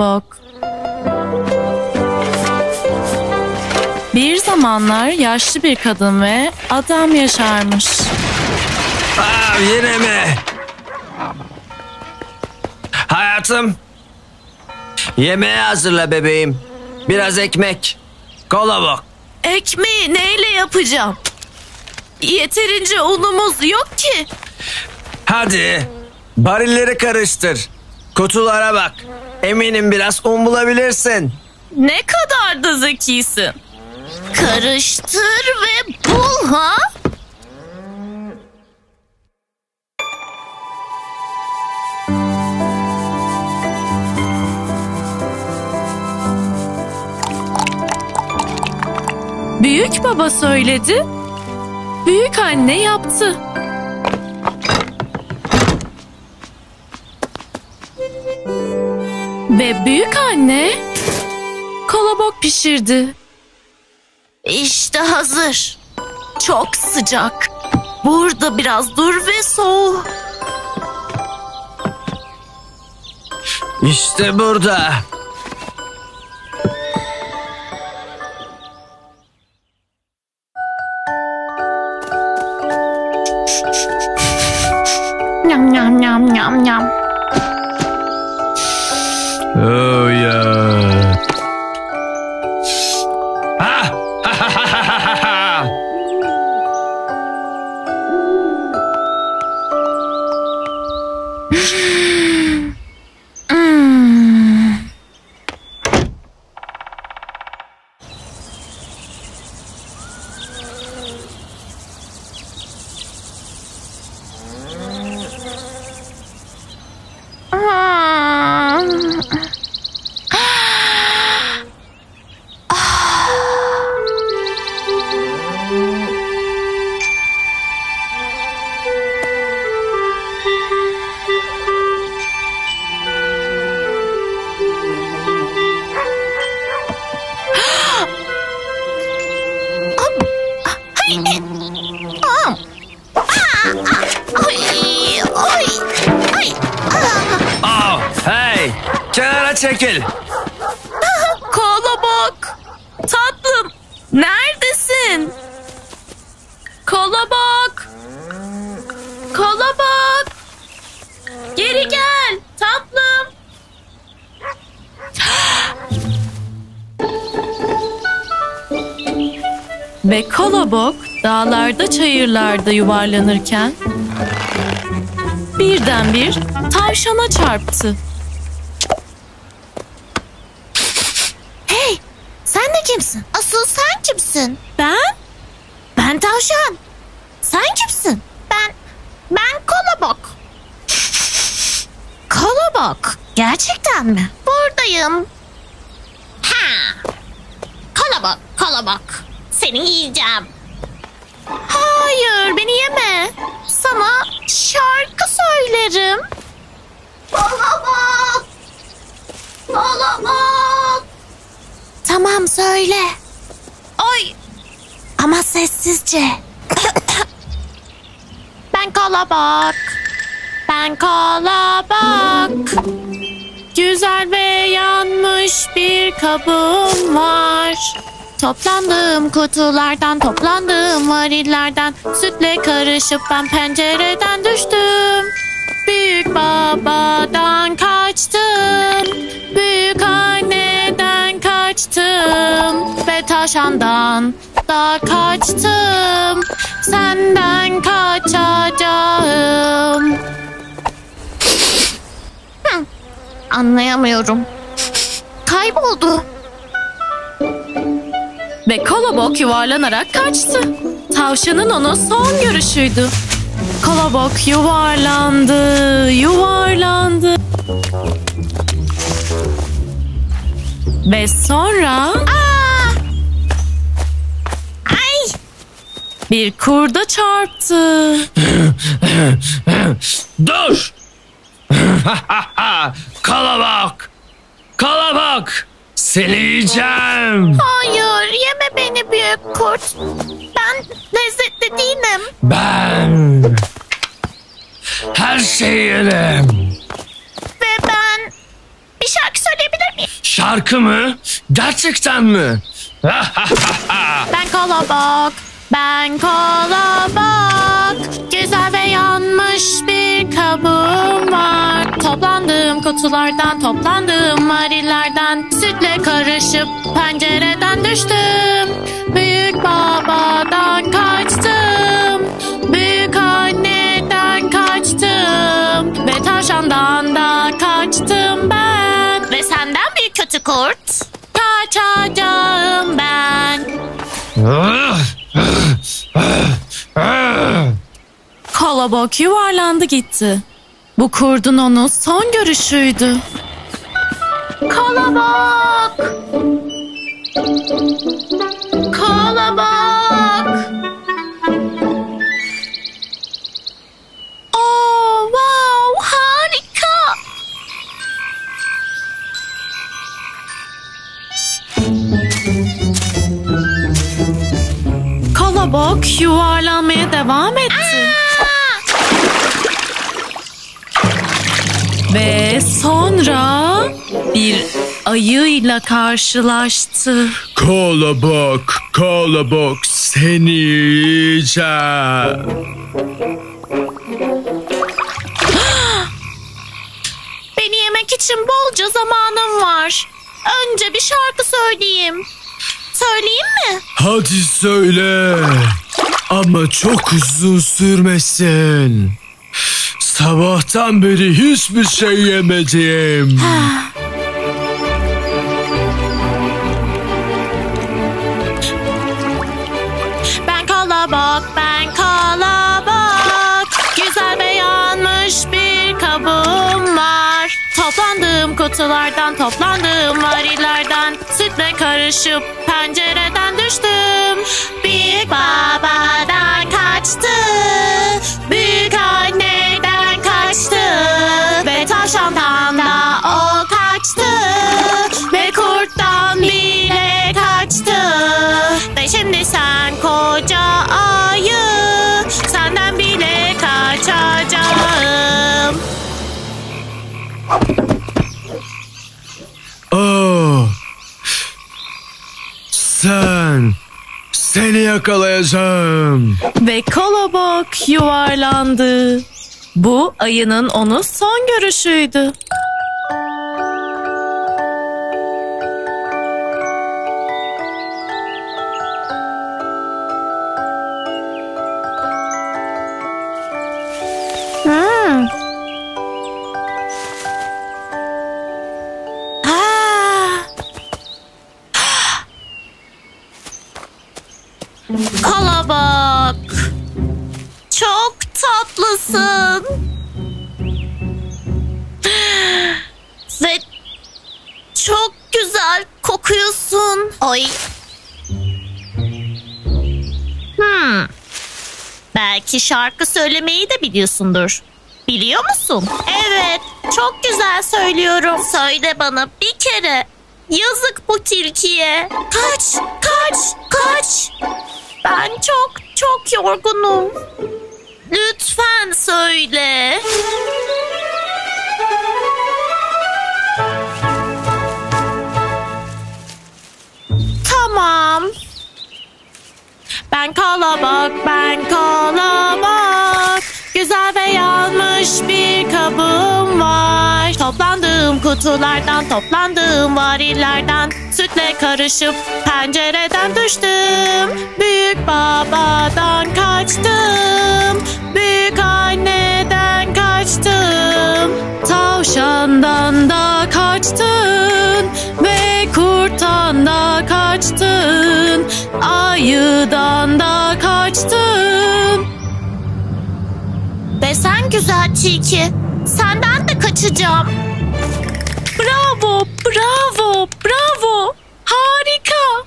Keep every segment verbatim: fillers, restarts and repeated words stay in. Kolobok. Bir zamanlar yaşlı bir kadın ve adam yaşarmış. Aa, yine mi? Hayatım, yemeği hazırla bebeğim. Biraz ekmek, kolobok. Ekmeği neyle yapacağım? Yeterince unumuz yok ki. Hadi, barilleri karıştır. Kutulara bak. Eminim biraz un bulabilirsin. Ne kadar da zekisin. Karıştır ve bul ha. Büyük baba söyledi, büyük anne yaptı. Ve büyük anne kolobok pişirdi. İşte hazır. Çok sıcak. Burada biraz dur ve soğu. İşte burada. Nyam nyam nyam nyam nyam. Oh yeah. Kenara çekil. Kolobok. Tatlım. Neredesin? Kolobok. Kolobok. Geri gel. Tatlım. Ve kolobok dağlarda çayırlarda yuvarlanırken birdenbir tavşana çarptı. Kimsin? Asıl sen kimsin? Ben? Ben tavşan. Sen kimsin? Ben... Ben kolobok. Kolobok. Gerçekten mi? Buradayım. Ha. Kolobok, kolobok. Seni yiyeceğim. Hayır, beni yeme. Sana şarkı söylerim. Kolobok. Kolobok. Tamam söyle. Oy. Ama sessizce. Ben kolobok. Ben kolobok. Güzel ve yanmış bir kabuğum var. Toplandığım kutulardan, toplandığım varillerden, sütle karışıp ben pencereden düştüm. Büyük babadan kaçtım. Büyük anneden kaçtım. Ve tavşandan da kaçtım. Senden kaçacağım. Hı, anlayamıyorum. Kayboldu. Ve kolobok yuvarlanarak kaçtı. Tavşanın onu son görüşüydü. Kolobok yuvarlandı, yuvarlandı. Ve sonra... Aa! Ay! Bir kurda çarptı. Dur! Kolobok! Kolobok! Seni yiyeceğim. Hayır, yeme beni büyük kurt. Ben lezzetli değilim. Ben her şeyi yerim. Ve ben bir şarkı söyleyebilir miyim? Şarkı mı? Gerçekten mi? Ben Kolobok, ben Kolobok. Güzel ve yanmış bir kabuğum var. Toplandığım kutulardan, toplandığım marilerden, sütle karışıp pencereden düştüm. Büyük babadan kaçtım, büyük anneden kaçtım ve tavşandan da kaçtım ben. Ve senden büyük kötü kurt. Kaçacağım ben. Kolobok yuvarlandı gitti. Bu kurdun onu son görüşüydü. Kolobok! Kolobok! Oh, wow, harika! Kolobok yuvarlanmaya devam etti. Aa! Ve sonra bir ayıyla karşılaştı. Kolobok, Kolobok seni yiyeceğim. Beni yemek için bolca zamanım var. Önce bir şarkı söyleyeyim. Söyleyeyim mi? Hadi söyle. Ama çok uzun sürmesin. Sabahtan beri hiçbir şey yemedim. Ben Kolobok, ben Kolobok. Güzel ve yanmış bir kabuğum var. Toplandığım kutulardan, toplandığım varilerden, sütle karışıp pencereden düştüm. Büyük babadan kaçtı, büyük anneden kaçtı ve tavşandan da o kaçtı ve kurttan bile kaçtı. Ve şimdi sen koca ayı, senden bile kaçacağım. Oh, sen, seni yakalayacağım. Ve Kolobok yuvarlandı. Bu ayının onu son görüşüydü. Kolobok, çok tatlısın ve çok güzel kokuyorsun. Oy. Hmm. Belki şarkı söylemeyi de biliyorsundur. Biliyor musun? Evet, çok güzel söylüyorum. Söyle bana bir kere. Yazık bu tilkiye. Kaç, kaç, kaç. Ben çok çok yorgunum. Lütfen söyle. Tamam. Ben Kolobok, ben Kolobok. Güzel ve yanmış bir kabuğum var. Toplandığım kutulardan, toplandığım varilerden, sütle karışıp pencereden düştüm. Büyük babadan kaçtım, büyük anneden kaçtım, tavşandan da kaçtın ve kurttan da kaçtın, ayıdan da kaçtın. Ve sen güzel tilki, senden de kaçacağım. Bravo, bravo, bravo. Harika.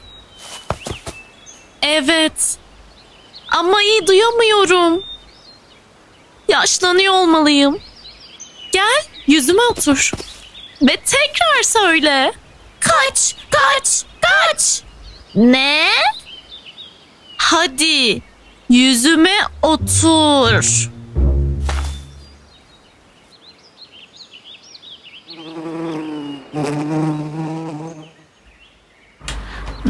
Evet. Ama iyi duyamıyorum. Yaşlanıyor olmalıyım. Gel, yüzüme otur. Ve tekrar söyle. Kaç, kaç, kaç. Ne? Hadi, yüzüme otur.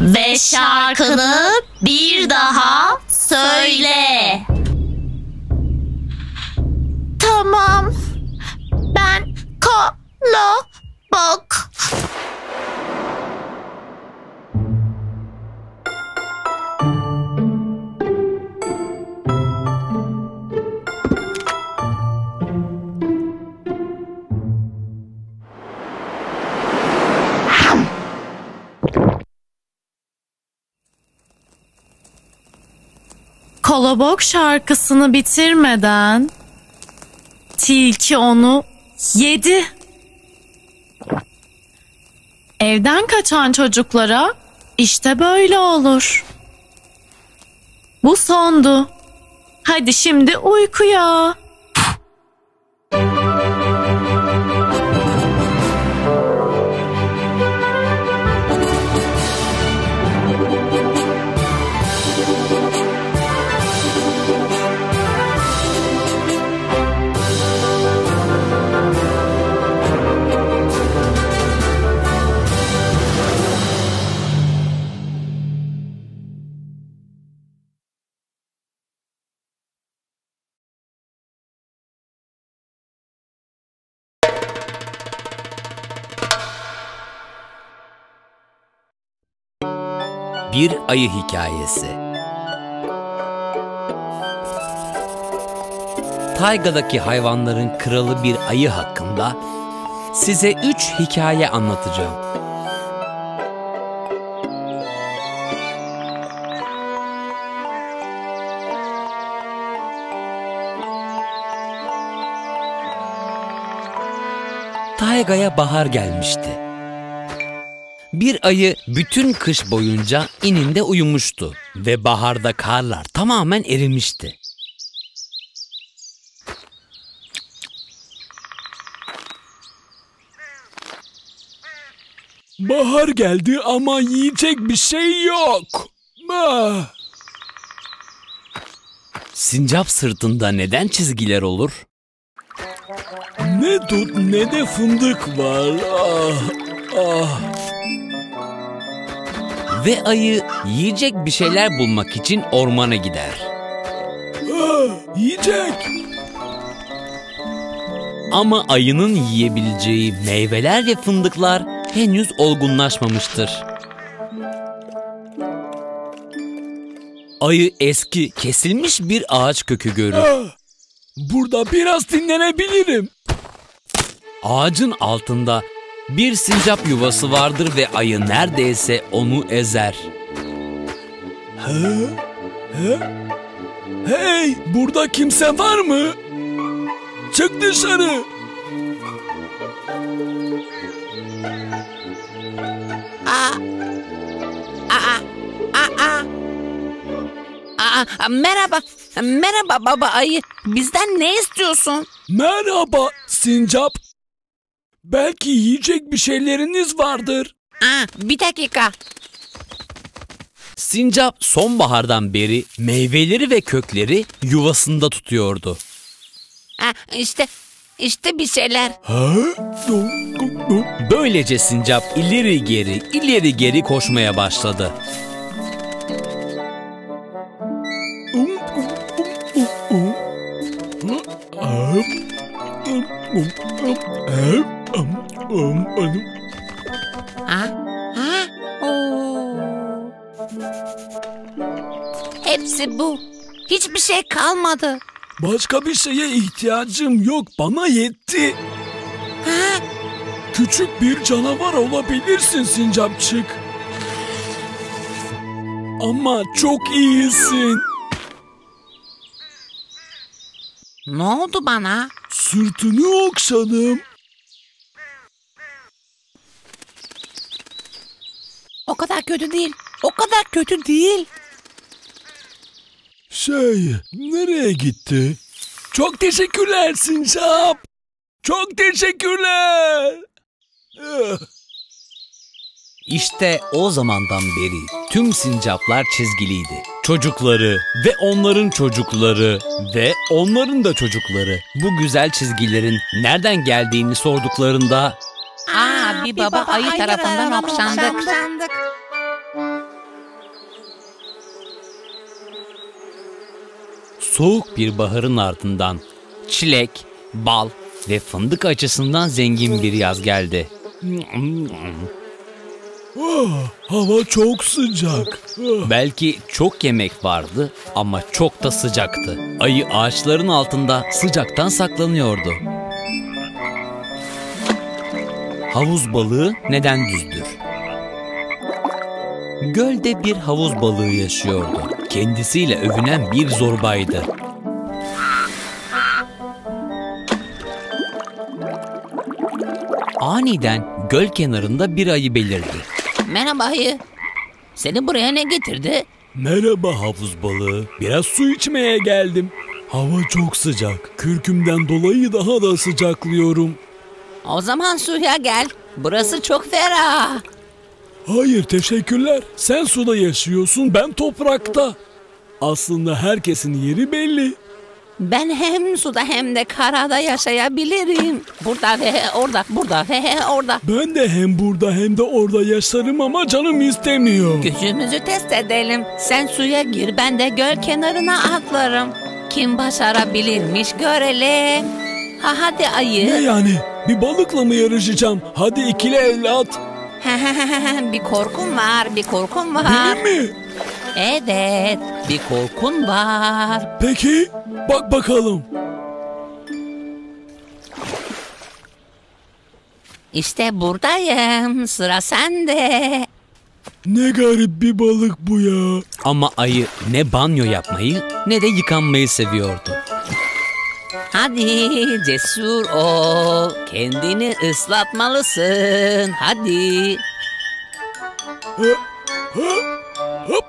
Ve şarkını bir daha söyle. Tamam. Ben Kolobok. Kolobok şarkısını bitirmeden tilki onu yedi. Evden kaçan çocuklara işte böyle olur. Bu sondu. Hadi şimdi uykuya. Bir ayı hikayesi. Tayga'daki hayvanların kralı bir ayı hakkında size üç hikaye anlatacağım. Tayga'ya bahar gelmişti. Bir ayı bütün kış boyunca ininde uyumuştu ve baharda karlar tamamen erimişti. Bahar geldi ama yiyecek bir şey yok. Ah. Sincap sırtında neden çizgiler olur? Ne dut ne de fındık var. Ah, ah. Ve ayı yiyecek bir şeyler bulmak için ormana gider. Aa, yiyecek! Ama ayının yiyebileceği meyveler ve fındıklar henüz olgunlaşmamıştır. Ayı eski, kesilmiş bir ağaç kökü görür. Aa, burada biraz dinlenebilirim. Ağacın altında bir sincap yuvası vardır ve ayı neredeyse onu ezer. He? He? Hey, burada kimse var mı? Çık dışarı. Aa, aa, aa, aa. Aa, merhaba, merhaba baba ayı. Bizden ne istiyorsun? Merhaba sincap. Belki yiyecek bir şeyleriniz vardır. Aa, bir dakika. Sincap sonbahardan beri meyveleri ve kökleri yuvasında tutuyordu. Aa, işte, işte bir şeyler. Ha? Böylece sincap ileri geri, ileri geri koşmaya başladı. Hepsi bu. Hiçbir şey kalmadı. Başka bir şeye ihtiyacım yok. Bana yetti. Ha? Küçük bir canavar olabilirsin sincapçık. Ama çok iyisin. Ne oldu bana? Sırtını okşadım. O kadar kötü değil. O kadar kötü değil. Şey, nereye gitti? Çok teşekkürler sincap. Çok teşekkürler. İşte o zamandan beri tüm sincaplar çizgiliydi. Çocukları ve onların çocukları ve onların da çocukları bu güzel çizgilerin nereden geldiğini sorduklarında, "Aa, bir baba ayı tarafından okşandık." soğuk bir baharın ardından çilek, bal ve fındık açısından zengin bir yaz geldi. Hava çok sıcak. Belki çok yemek vardı ama çok da sıcaktı. Ayı ağaçların altında sıcaktan saklanıyordu. Havuz balığı neden düzdür? Gölde bir havuz balığı yaşıyordu. Kendisiyle övünen bir zorbaydı. Aniden göl kenarında bir ayı belirdi. Merhaba ayı. Seni buraya ne getirdi? Merhaba havuz balığı. Biraz su içmeye geldim. Hava çok sıcak. Kürkümden dolayı daha da sıcaklıyorum. O zaman suya gel. Burası çok ferah. Hayır teşekkürler. Sen suda yaşıyorsun, ben toprakta. Aslında herkesin yeri belli. Ben hem suda hem de karada yaşayabilirim. Burada ve orada, burada ve orada. Ben de hem burada hem de orada yaşarım ama canım istemiyor. Gücümüzü test edelim. Sen suya gir, ben de göl kenarına atlarım. Kim başarabilirmiş görelim. Ha hadi ayı. Ne yani? Bir balıkla mı yarışacağım? Hadi ikili evlat. Bir korkum var, bir korkum var. Benim mi? Evet, bir korkun var. Peki, bak bakalım. İşte buradayım, sıra sende. Ne garip bir balık bu ya. Ama ayı ne banyo yapmayı ne de yıkanmayı seviyordu. Hadi cesur ol, kendini ıslatmalısın, hadi. Hop, hop, hop.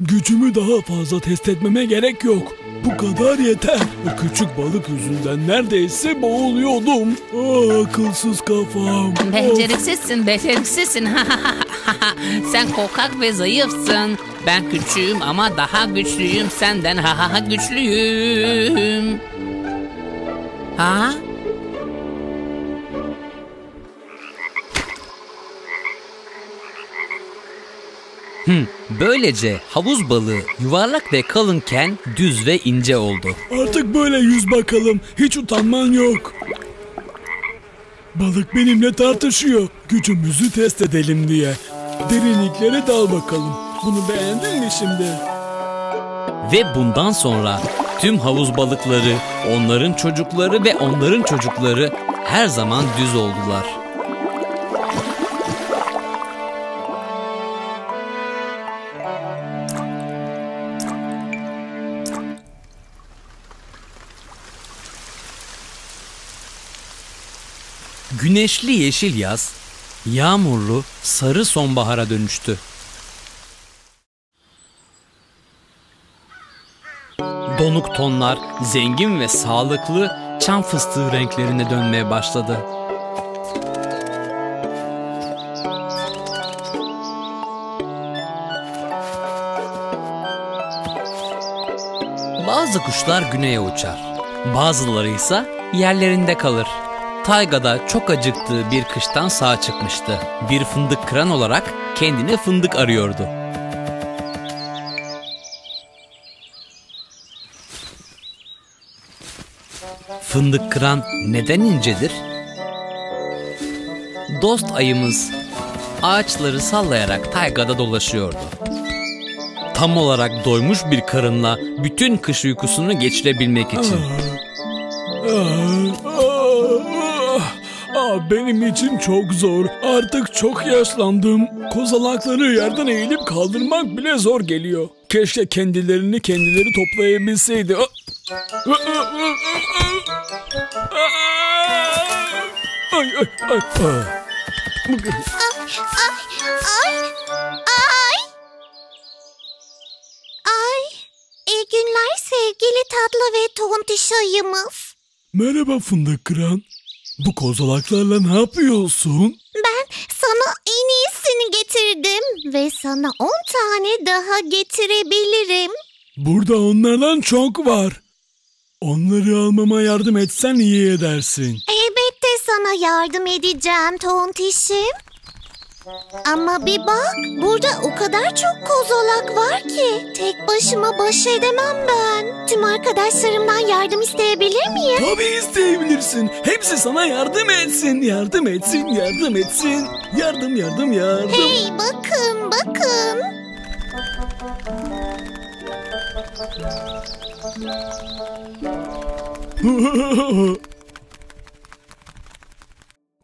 Gücümü daha fazla test etmeme gerek yok. Bu kadar yeter. O küçük balık yüzünden neredeyse boğuluyordum. Aa, akılsız kafam. Beceriksizsin, beceriksizsin. Sen korkak ve zayıfsın. Ben küçüğüm ama daha güçlüyüm senden. Ha ha güçlüyüm. Ha? Hmm, böylece havuz balığı yuvarlak ve kalınken düz ve ince oldu. Artık böyle yüz bakalım. Hiç utanman yok. Balık benimle tartışıyor. Gücümüzü test edelim diye. Derinliklere dal bakalım. Bunu beğendin mi şimdi? Ve bundan sonra tüm havuz balıkları, onların çocukları ve onların çocukları her zaman düz oldular. Güneşli yeşil yaz, yağmurlu sarı sonbahara dönüştü. Donuk tonlar zengin ve sağlıklı çam fıstığı renklerine dönmeye başladı. Bazı kuşlar güneye uçar, bazıları ise yerlerinde kalır. Tayga'da çok acıktığı bir kıştan sağ çıkmıştı. Bir fındık kıran olarak kendine fındık arıyordu. Fındık kıran neden incedir? Dost ayımız ağaçları sallayarak Tayga'da dolaşıyordu. Tam olarak doymuş bir karınla bütün kış uykusunu geçirebilmek için. Benim için çok zor. Artık çok yaşlandım. Kozalakları yerden eğilip kaldırmak bile zor geliyor. Keşke kendilerini kendileri toplayabilseydi. Ay ay ay. Ay ay. Ay. İyi günler sevgili tatlı ve tontişayımız. Merhaba fındık kıran. Bu kozalaklarla ne yapıyorsun? Ben sana en iyisini getirdim ve sana on tane daha getirebilirim. Burada onlardan çok var. Onları almama yardım etsen iyi edersin. Elbette sana yardım edeceğim tontişim. Ama bir bak, burada o kadar çok kozalak var ki tek başıma baş edemem ben. Tüm arkadaşlarımdan yardım isteyebilir miyim? Tabii isteyebilirsin. Hepsi sana yardım etsin, yardım etsin, yardım etsin. Yardım, yardım, yardım. Hey, bakın, bakın.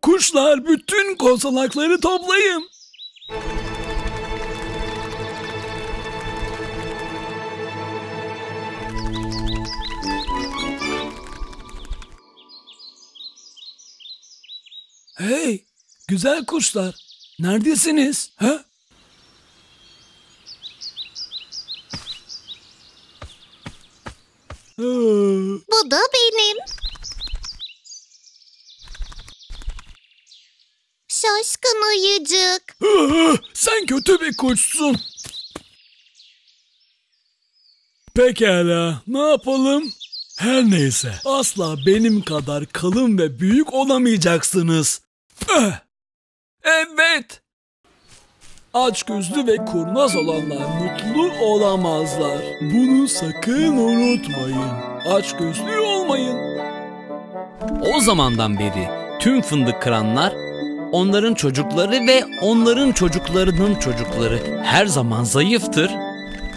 Kuşlar, bütün kozalakları toplayın. Hey, güzel kuşlar, neredesiniz? Ha? Bu da benim. Şaşkın ayıcık. Sen kötü bir kuşsun. Pekala, ne yapalım? Her neyse, asla benim kadar kalın ve büyük olamayacaksınız. Evet. Açgözlü ve kurnaz olanlar mutlu olamazlar. Bunu sakın unutmayın. Açgözlü olmayın. O zamandan beri tüm fındık kıranlar, onların çocukları ve onların çocuklarının çocukları her zaman zayıftır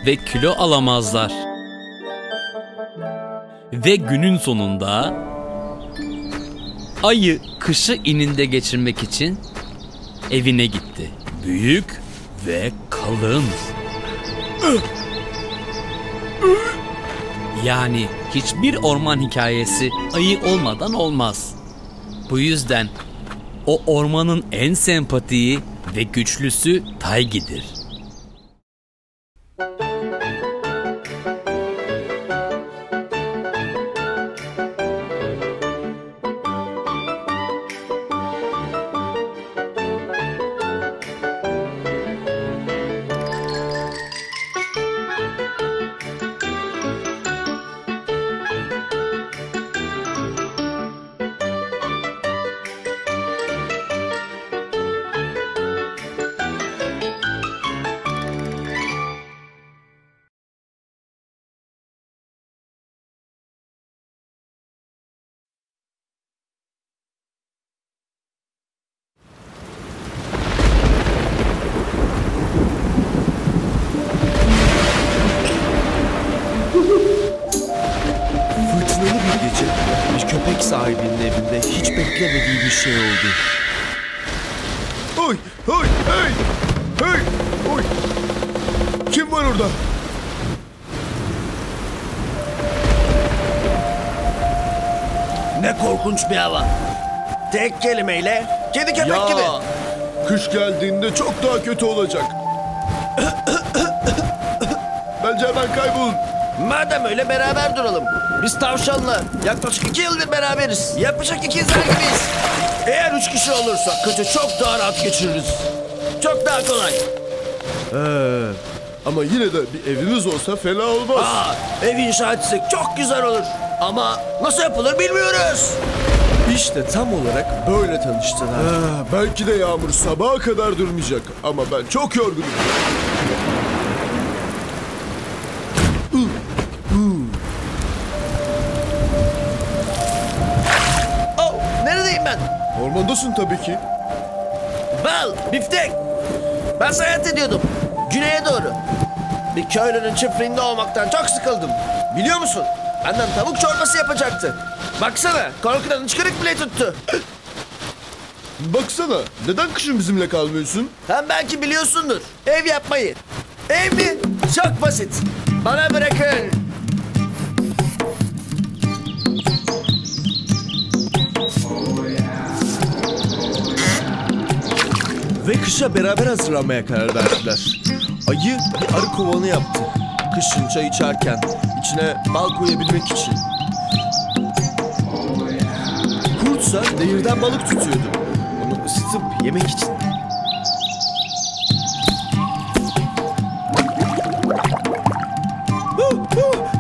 ve kilo alamazlar. Ve günün sonunda ayı kışı ininde geçirmek için evine gitti. Büyük ve kalın. Yani hiçbir orman hikayesi ayı olmadan olmaz. Bu yüzden o ormanın en sempatiği ve güçlüsü Taygi'dir. Köpek sahibinin evinde hiç beklemediği bir şey oldu. Oy, oy, hey! Hey! Oy! Kim var orada? Ne korkunç bir hava. Tek kelimeyle kedi köpek ya. Gibi. Kış geldiğinde çok daha kötü olacak. Bence hemen kaybolun. Madem öyle beraber duralım. Biz tavşanla yaklaşık iki yıldır beraberiz. Yapacak ikizler gibiyiz. Eğer üç kişi olursak kışı çok daha rahat geçiririz. Çok daha kolay. Ee, ama yine de bir evimiz olsa fena olmaz. Aa, ev inşa etsek çok güzel olur. Ama nasıl yapılır bilmiyoruz. İşte tam olarak böyle tanıştılar. Ha, belki de yağmur sabaha kadar durmayacak. Ama ben çok yorgunum. Ormandasın tabii ki. Bal, biftek. Ben seyahat ediyordum. Güneye doğru. Bir köylünün çiftliğinde olmaktan çok sıkıldım. Biliyor musun? Annem tavuk çorbası yapacaktı. Baksana, korkudan hıçkırık bile tuttu. Baksana, neden kışın bizimle kalmıyorsun? Hem belki biliyorsundur. Ev yapmayı. Ev mi? Çok basit. Bana bırakın. Ve kışa beraber hazırlanmaya karar verdiler. Ayı bir arı kovanı yaptı. Kışın çay içerken içine bal koyabilmek için. Kurt olsa nehirden balık tutuyordum. Onu ısıtıp yemek için.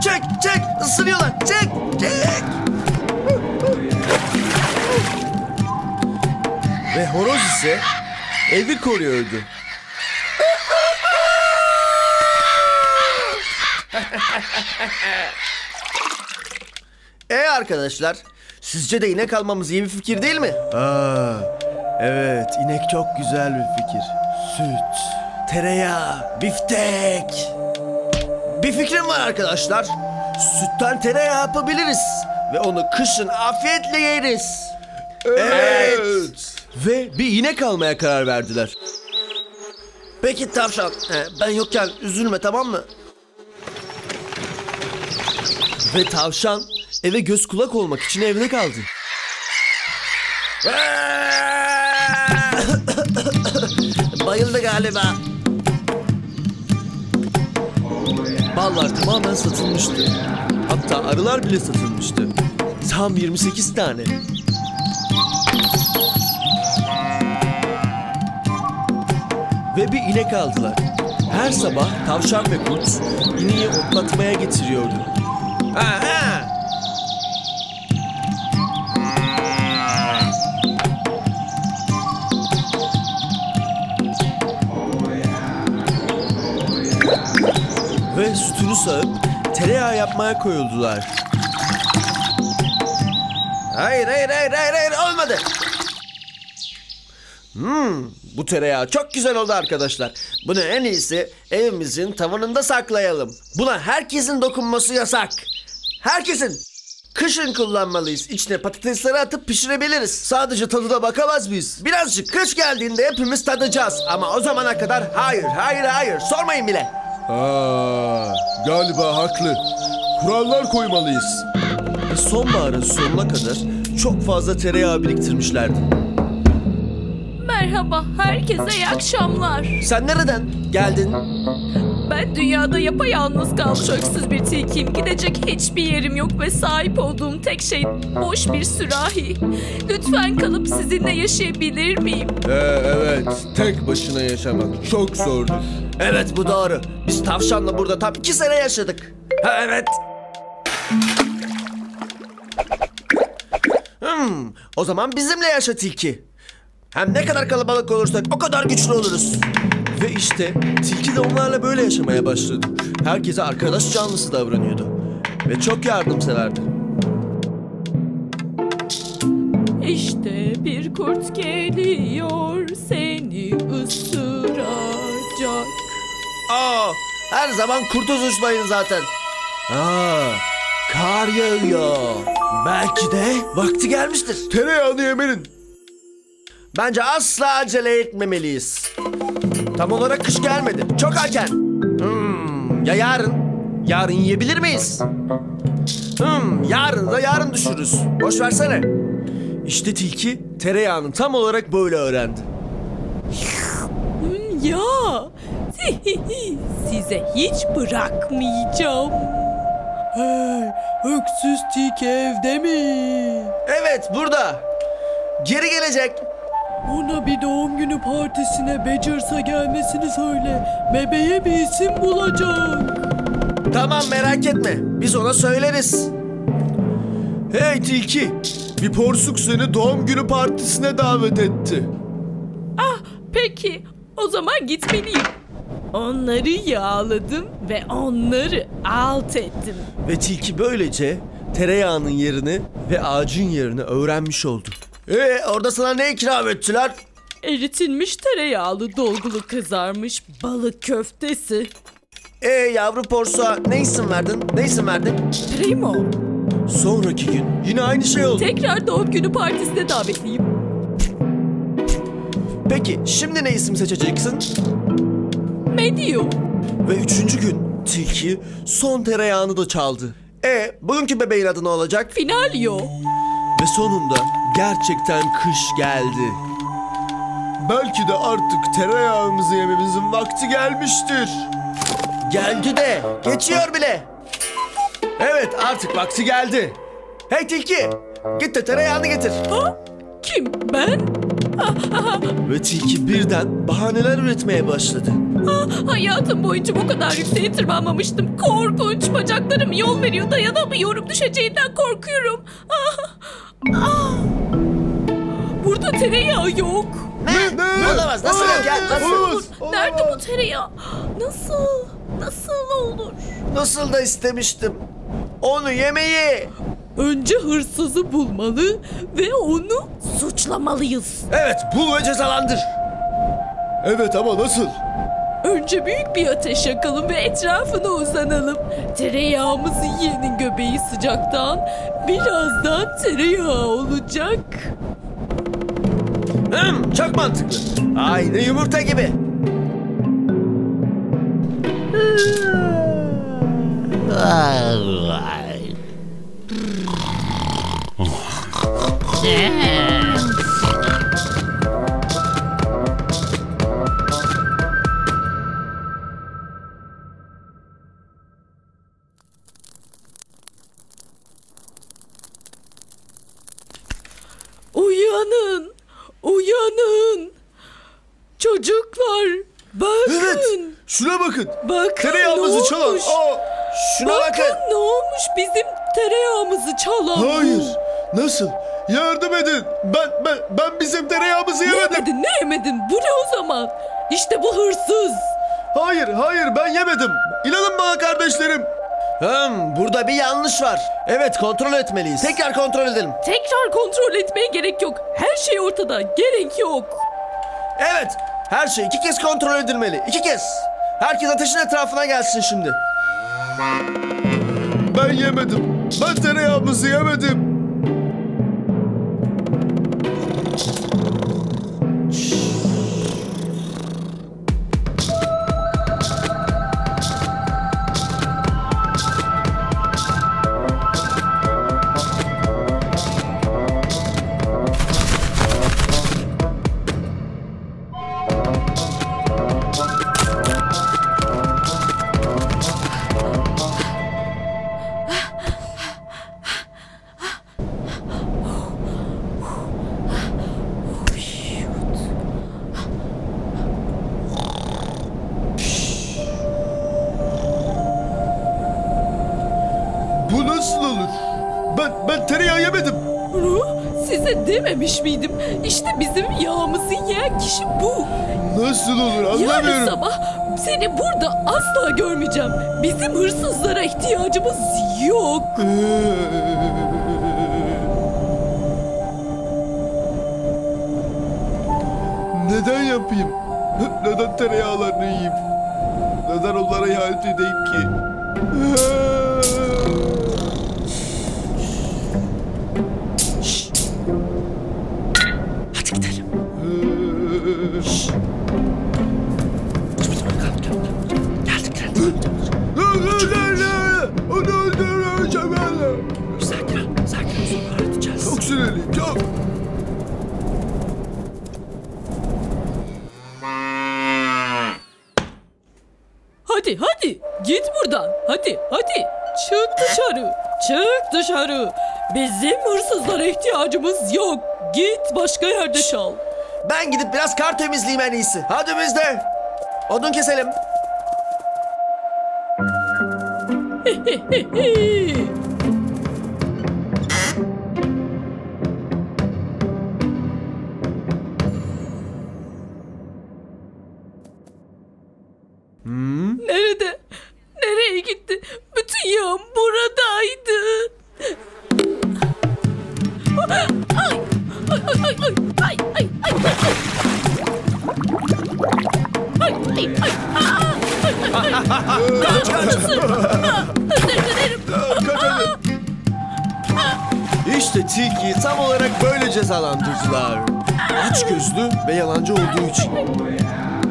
Çek, çek, ısınıyorlar. Çek, çek. Ve horoz ise evi koruyordu. E arkadaşlar, sizce de inek almamız iyi bir fikir değil mi? Aa, evet, inek çok güzel bir fikir. Süt, tereyağı, biftek. Bir fikrim var arkadaşlar. Sütten tereyağı yapabiliriz ve onu kışın afiyetle yeriz. Evet. Evet. Ve bir inek almaya karar verdiler. Peki tavşan, ben yokken üzülme, tamam mı? Ve tavşan eve göz kulak olmak için evde kaldı. Bayıldı galiba. Ballar tamamen satılmıştı. Hatta arılar bile satılmıştı. Tam yirmi sekiz tane. Ve bir inek aldılar. Her sabah tavşan ve kurt ineği otlatmaya getiriyordu. Aha! Ve sütünü sağıp tereyağı yapmaya koyuldular. Hayır, hayır, hayır, hayır, hayır, olmadı. Hmm, bu tereyağı çok güzel oldu arkadaşlar. Bunu en iyisi evimizin tavanında saklayalım. Buna herkesin dokunması yasak. Herkesin. Kışın kullanmalıyız. İçine patatesleri atıp pişirebiliriz. Sadece tadına bakamaz mıyız? Birazcık kış geldiğinde hepimiz tadacağız. Ama o zamana kadar hayır, hayır, hayır. Sormayın bile. Aa, galiba haklı. Kurallar koymalıyız. Sonbaharın sonuna kadar çok fazla tereyağı biriktirmişlerdi. Merhaba, herkese iyi akşamlar. Sen nereden geldin? Ben dünyada yapayalnız kaldım. Köksüz bir tilkiyim. Gidecek hiçbir yerim yok ve sahip olduğum tek şey boş bir sürahi. Lütfen kalıp sizinle yaşayabilir miyim? Ee, evet, tek başına yaşamak çok zordur. Evet, bu doğru. Biz tavşanla burada tam iki sene yaşadık. Ha, evet. Hmm, o zaman bizimle yaşa tilki. Hem ne kadar kalabalık olursak o kadar güçlü oluruz. Ve işte tilki de onlarla böyle yaşamaya başladı. Herkese arkadaş canlısı davranıyordu. Ve çok yardımseverdi. İşte bir kurt geliyor, seni ısıracak. Aa, her zaman kurtu suçlayın zaten. Aa, kar yağıyor. Belki de vakti gelmiştir. Tereyağını yemenin. Bence asla acele etmemeliyiz. Tam olarak kış gelmedi. Çok erken. Hmm, ya yarın? Yarın yiyebilir miyiz? Hmm, yarın da yarın düşürürüz. Boş versene. İşte tilki tereyağını tam olarak böyle öğrendi. Ya, size hiç bırakmayacağım. Hey, öksüz tilki evde mi? Evet, burada. Geri gelecek. Ona bir doğum günü partisine Badgers'a gelmesini söyle. Bebeğe bir isim bulacak. Tamam, merak etme. Biz ona söyleriz. Hey tilki, bir porsuk seni doğum günü partisine davet etti. Ah, peki. O zaman gitmeliyim. Onları yağladım ve onları alt ettim. Ve tilki böylece tereyağının yerini ve ağacın yerini öğrenmiş oldu. Ee, orada sana ne ikram ettiler? Eritilmiş tereyağlı dolgulu kızarmış balık köftesi. Ee, yavru porsuğa ne isim verdin? Ne isim verdin? Primo. Sonraki gün yine aynı şey oldu. Tekrar doğum günü partisine davetliyim. Peki, şimdi ne isim seçeceksin? Medio. Ve üçüncü gün tilki son tereyağını da çaldı. Ee, bugünkü bebeğin adı ne olacak? Finalio. Ve sonunda gerçekten kış geldi. Belki de artık tereyağımızı yememizin vakti gelmiştir. Geldi de, geçiyor bile. Evet, artık vakti geldi. Hey tilki, git de tereyağını getir. Ha? Kim? Ben? Ve tilki birden bahaneler üretmeye başladı. Ha, hayatım boyunca bu kadar yükseğe tırmanmamıştım. Korkunç, bacaklarım yol veriyor, dayanamıyorum, düşeceğinden korkuyorum. Ah, ah. Burada tereyağı yok. Ne? Ne? Olamaz, nasıl olur? Nasıl? Nerede bu tereyağı? Nasıl? Nasıl olur? Nasıl da istemiştim. Onu yemeyi. Önce hırsızı bulmalı ve onu suçlamalıyız. Evet, bul ve cezalandır. Evet ama nasıl? Önce büyük bir ateş yakalım ve etrafına uzanalım. Tereyağımızı yiyenin göbeği sıcaktan, birazdan tereyağı olacak. Hmm, çok mantıklı. Aynı yumurta gibi. Uyanın, uyanın. Çocuklar, bakın. Evet, şuna bakın. Bakın, tereyağımızı çalan. Aa, şuna bakın. Bakın ne olmuş bizim tereyağımızı çalan. Hayır, nasıl? Yardım edin. Ben, ben, ben bizim tereyağımızı yemedim. Ne yemedin, ne yemedin? Bu ne o zaman? İşte bu hırsız. Hayır, hayır ben yemedim. İnanın bana kardeşlerim. Hmm, burada bir yanlış var. Evet, kontrol etmeliyiz. Tekrar kontrol edelim. Tekrar kontrol etmeye gerek yok. Her şey ortada. Gerek yok. Evet, her şey iki kez kontrol edilmeli. İki kez. Herkes ateşin etrafına gelsin şimdi. Ben yemedim. Ben tereyağımızı yemedim. Dememiş miydim? İşte bizim yağımızı yiyen kişi bu. Nasıl olur anlamıyorum. Yarın sabah seni burada asla görmeyeceğim. Bizim hırsızlara ihtiyacımız yok. Neden yapayım? Neden tereyağlarını yiyeyim? Neden onlara ihanet edeyim ki? Hadi hadi git buradan, hadi hadi çık dışarı, çık dışarı. Bizim hırsızlara ihtiyacımız yok, git başka yerde çal. Ben gidip biraz kar temizleyeyim en iyisi. Hadi biz de odun keselim. Nerede? Nereye gitti? Bütün yağım buradaydı. Ay, ay, ay, ay, ay, ay, ay, ay, ay, İşte Tilki'yi tam olarak böyle cezalandırdılar. Açgözlü ve yalancı olduğu için.